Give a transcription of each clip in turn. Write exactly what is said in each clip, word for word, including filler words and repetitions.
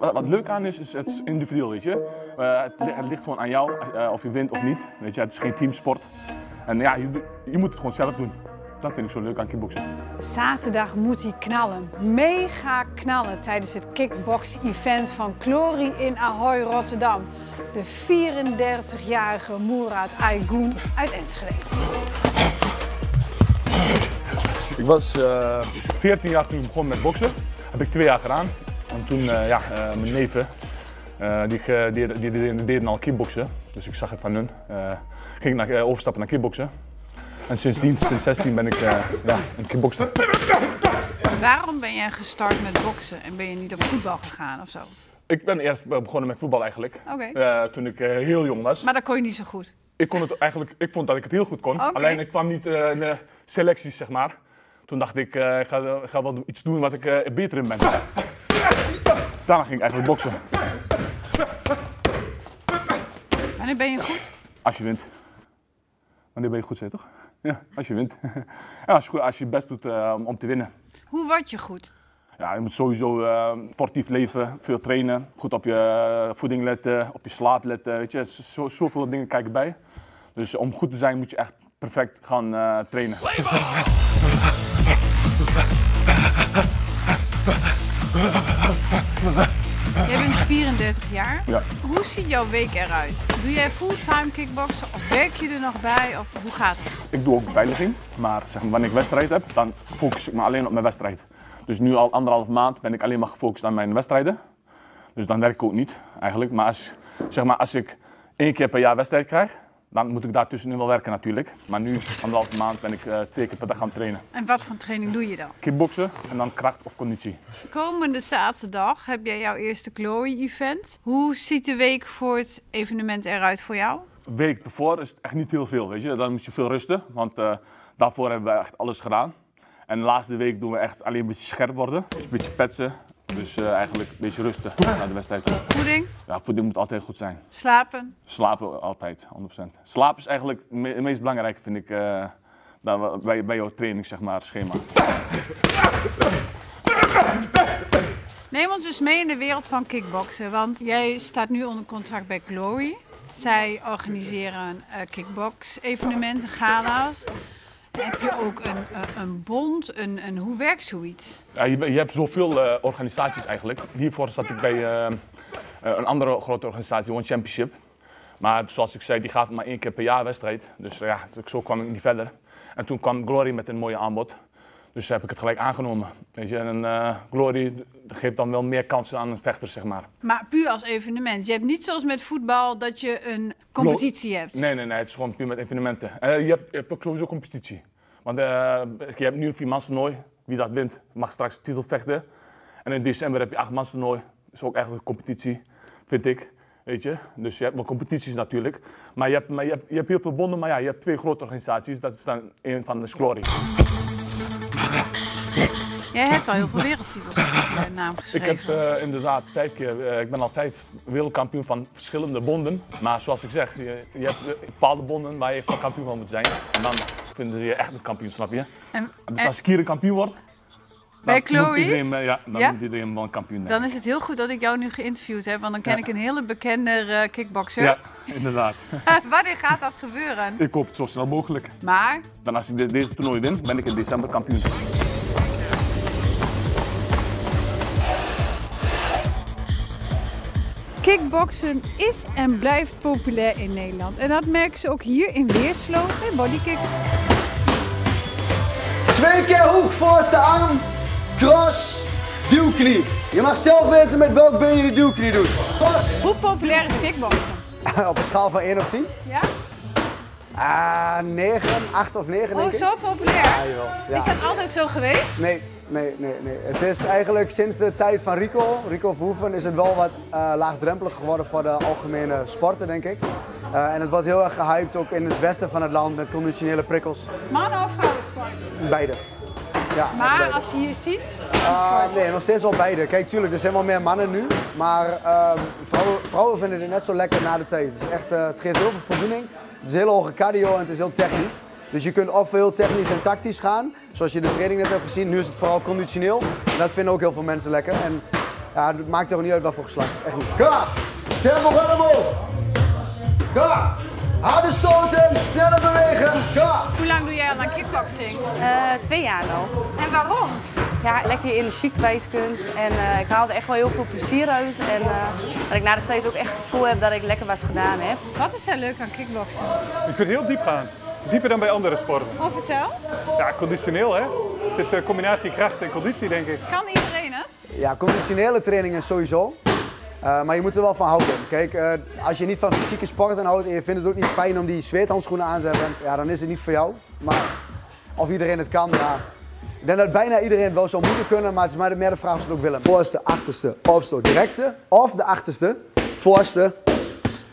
wat, wat leuk aan is, is het is individueel, weet je. Uh, het, het ligt gewoon aan jou uh, of je wint of niet. Weet je, het is geen teamsport. En ja, je, je moet het gewoon zelf doen. Dat vind ik zo leuk aan kickboksen. Zaterdag moet hij knallen. Mega knallen tijdens het kickbox-event van Glory in Ahoy, Rotterdam. De vierendertigjarige Murat Aygün uit Enschede. Ik was uh, veertien jaar toen ik begon met boksen. Heb ik twee jaar gedaan. En toen, uh, ja, uh, mijn neven, uh, die, die, die, die deden al kickboksen. Dus ik zag het van hun. Uh, ging naar, uh, overstappen naar kickboksen. En sindsdien, sinds zestien ben ik uh, ja, een kickbokser. Waarom ben jij gestart met boksen en ben je niet op voetbal gegaan of zo? Ik ben eerst begonnen met voetbal eigenlijk, okay. uh, toen ik uh, heel jong was. Maar dat kon je niet zo goed? Ik, kon het eigenlijk, ik vond dat ik het heel goed kon, okay. Alleen ik kwam niet uh, in de selecties, zeg maar. Toen dacht ik, uh, ik ga, uh, ga wel iets doen wat ik uh, beter in ben. Daarna ging ik eigenlijk boksen. Wanneer ben je goed? Als je wint. Wanneer ben je goed, zeg toch? Ja, als je wint. Ja, als, je, als je best doet uh, om te winnen. Hoe word je goed? Ja, je moet sowieso uh, sportief leven, veel trainen, goed op je uh, voeding letten, op je slaap letten, weet je, zo, zoveel dingen kijken bij. Dus om goed te zijn moet je echt perfect gaan uh, trainen. Jij bent vierendertig jaar. Ja. Hoe ziet jouw week eruit? Doe jij fulltime kickboksen of werk je er nog bij? Of hoe gaat het? Ik doe ook beveiliging, maar, zeg maar wanneer ik wedstrijd heb, dan focus ik me alleen op mijn wedstrijd. Dus nu al anderhalf maand ben ik alleen maar gefocust aan mijn wedstrijden. Dus dan werk ik ook niet eigenlijk. Maar als, zeg maar als ik één keer per jaar wedstrijd krijg, dan moet ik daartussenin wel werken natuurlijk. Maar nu, anderhalf maand, ben ik uh, twee keer per dag gaan trainen. En wat voor training doe je dan? Kickboksen en dan kracht of conditie. Komende zaterdag heb jij jouw eerste Glory-event. Hoe ziet de week voor het evenement eruit voor jou? De week ervoor is het echt niet heel veel, weet je. Dan moet je veel rusten, want uh, daarvoor hebben we echt alles gedaan. En de laatste week doen we echt alleen een beetje scherp worden. Dus een beetje petsen. Dus uh, eigenlijk een beetje rusten naar de wedstrijd toe. Voeding? Ja, voeding moet altijd goed zijn. Slapen? Slapen altijd, honderd procent. Slaap is eigenlijk het me meest belangrijke, vind ik, uh, bij, bij jouw training, zeg maar, schema. Neem ons eens mee in de wereld van kickboksen, want jij staat nu onder contract bij Glory. Zij organiseren uh, kickbox-evenementen, gala's. Heb je ook een, een bond? Een, een, hoe werkt zoiets? Ja, je, je hebt zoveel uh, organisaties eigenlijk. Hiervoor zat ik bij uh, een andere grote organisatie, One Championship. Maar zoals ik zei, die gaat maar één keer per jaar wedstrijd. Dus ja, zo kwam ik niet verder. En toen kwam Glory met een mooie aanbod. Dus heb ik het gelijk aangenomen. Weet je, en uh, Glory geeft dan wel meer kansen aan een vechter, zeg maar. Maar puur als evenement. Je hebt niet zoals met voetbal dat je een competitie hebt. Nee, nee, nee. Het is gewoon puur met evenementen. Uh, je, hebt, je hebt ook sowieso competitie. Want uh, je hebt nu een viermanstoernooi. Wie dat wint, mag straks de titel vechten. En in december heb je achtmanstoernooi. Dat is ook eigenlijk een competitie, vind ik. Weet je? Dus je hebt wel competities natuurlijk. Maar je hebt, maar je hebt, je hebt heel veel bonden. Maar ja, je hebt twee grote organisaties. Dat is dan een van de Glory. Jij hebt al heel veel wereldtitels op je naam geschreven. Ik, heb, uh, inderdaad, vijf keer, uh, ik ben al vijf wereldkampioen van verschillende bonden. Maar zoals ik zeg, je, je hebt uh, bepaalde bonden waar je kampioen van moet zijn. En dan vinden ze je echt een kampioen, snap je? En, dus als ik hier een kampioen word, bij dan, Glory? Moet iedereen, ja, dan ja? moet iedereen wel een kampioen zijn. Dan is het heel goed dat ik jou nu geïnterviewd heb, want dan ken ja. ik een hele bekende uh, kickboxer. Ja, inderdaad. Wanneer gaat dat gebeuren? Ik hoop het zo snel mogelijk. Maar? Dan als ik de, deze toernooi win, ben ik in december kampioen. Kickboksen is en blijft populair in Nederland. En dat merken ze ook hier in Weersloo bij Bodykicks. Twee keer hoek voorste arm, cross, duwknie. Je mag zelf weten met welk been je de duwknie doet. Cross. Hoe populair is kickboksen? Op een schaal van één op tien? Ja. Ah, negen, acht of negen denk ik. Oh, zo populair? Ja, jawel. Ja. Is dat altijd zo geweest? Nee. Nee, nee, nee. Het is eigenlijk sinds de tijd van Rico, Rico Verhoeven, is het wel wat uh, laagdrempelig geworden voor de algemene sporten, denk ik. Uh, en het wordt heel erg gehyped, ook in het westen van het land, met conditionele prikkels. Mannen of vrouwensport? Beide. Ja, maar beide. Als je hier ziet? Uh, nee, nog steeds wel beide. Kijk, tuurlijk, er zijn wel meer mannen nu, maar uh, vrouwen, vrouwen vinden het net zo lekker na de tijd. Het is echt, uh, het geeft heel veel voldoening, het is heel hoge cardio en het is heel technisch. Dus je kunt of heel technisch en tactisch gaan, zoals je in de training net hebt gezien. Nu is het vooral conditioneel. En dat vinden ook heel veel mensen lekker. En Ja, het maakt helemaal niet uit wat voor geslacht. Echt niet. Ga! Tempo gaat omhoog! Ga! Harde stoten, sneller bewegen! Ga! Hoe lang doe jij al aan kickboxing? Uh, twee jaar al. En waarom? Ja, lekker energiek wijskunst. En uh, ik haal er echt wel heel veel plezier uit. En uh, dat ik na de tijd ook echt het gevoel heb dat ik lekker wat gedaan heb. Wat is er leuk aan kickboxing? Je kunt heel diep gaan. Dieper dan bij andere sporten. Oh, vertel. Ja, conditioneel hè. Het is een combinatie kracht en conditie, denk ik. Kan iedereen het? Ja, conditionele training is sowieso. Uh, maar je moet er wel van houden. Kijk, uh, als je niet van fysieke sporten houdt en je vindt het ook niet fijn om die zweethandschoenen aan te hebben, ja, dan is het niet voor jou. Maar of iedereen het kan, ja. Ik denk dat bijna iedereen het wel zou moeten kunnen, maar het is maar meer de vraag of ze het ook willen. Voorste, achterste, opstoot, directe of de achterste, voorste.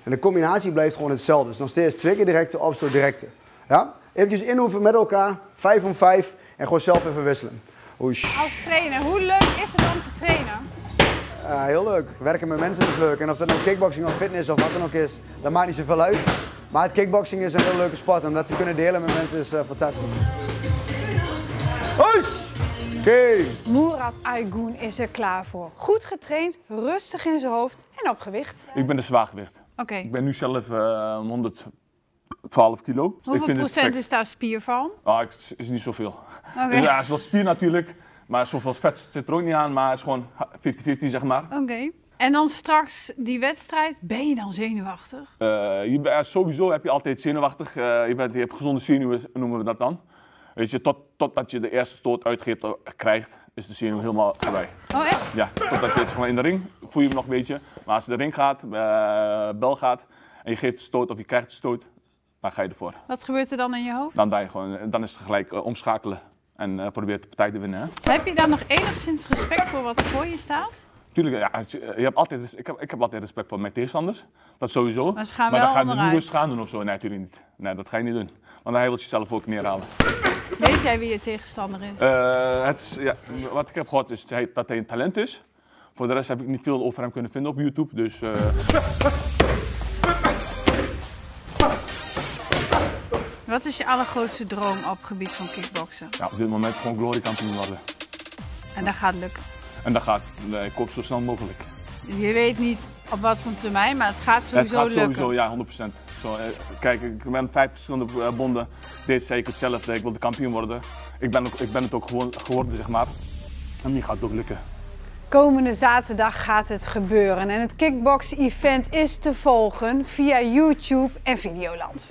En de combinatie blijft gewoon hetzelfde. Dus nog steeds twee keer directe, opstoot, directe. Ja? Even inhoeven met elkaar, vijf om vijf en gewoon zelf even wisselen. Oesh. Als trainer, hoe leuk is het om te trainen? Uh, heel leuk. Werken met mensen is leuk. En of dat nou kickboxing of fitness of wat dan ook is, dat maakt niet zoveel uit. Maar het kickboxing is een heel leuke sport en dat te kunnen delen met mensen is uh, fantastisch. Okay. Murat Aygün is er klaar voor. Goed getraind, rustig in zijn hoofd en op gewicht. Ik ben een zwaargewicht. Okay. Ik ben nu zelf uh, honderdtwaalf kilo. Hoeveel ik vind procent is daar spier van? Ah, het is niet zoveel. Okay. Dus, ja, het is wel spier natuurlijk, maar zoveel vet zit er ook niet aan. Maar het is gewoon vijftig vijftig zeg maar. Oké. Okay. En dan straks die wedstrijd, ben je dan zenuwachtig? Uh, je bent, sowieso heb je altijd zenuwachtig. Uh, je, bent, je hebt gezonde zenuwen, noemen we dat dan. Weet je, tot, totdat je de eerste stoot uitgeeft, krijgt, is de zenuw helemaal voorbij. Oh echt? Ja, totdat je het zeg maar in de ring, voel je hem nog een beetje. Maar als de ring gaat, uh, bel gaat en je geeft de stoot of je krijgt de stoot, dan ga je ervoor. Wat gebeurt er dan in je hoofd? Dan, dan, je gewoon, dan is het gelijk uh, omschakelen en uh, probeert de partij te winnen. Hè? Maar heb je dan nog enigszins respect voor wat er voor je staat? Tuurlijk, ja, je hebt altijd, ik, heb, ik heb altijd respect voor mijn tegenstanders, dat sowieso. Maar ze gaan wel maar dan gaan we nu eens gaan doen of zo. Nee, natuurlijk niet. Nee, dat ga je niet doen. Want dan wil je jezelf ook neerhalen. Weet jij wie je tegenstander is? Uh, het is ja, wat ik heb gehoord is dat hij een talent is. Voor de rest heb ik niet veel over hem kunnen vinden op YouTube. Dus, uh... Wat is je allergrootste droom op het gebied van kickboksen? Ja, op dit moment gewoon Glory kampioen worden. En dat gaat lukken? En dat gaat, ik hoop zo snel mogelijk. Je weet niet op wat voor termijn, maar het gaat sowieso lukken? Het gaat sowieso, ja, honderd procent. Zo, kijk, ik ben met vijf verschillende bonden. Deze zei ik hetzelfde, ik wil de kampioen worden. Ik ben, ook, ik ben het ook gewoon geworden, zeg maar. En die gaat het ook lukken. Komende zaterdag gaat het gebeuren en het kickbox-event is te volgen via YouTube en Videoland.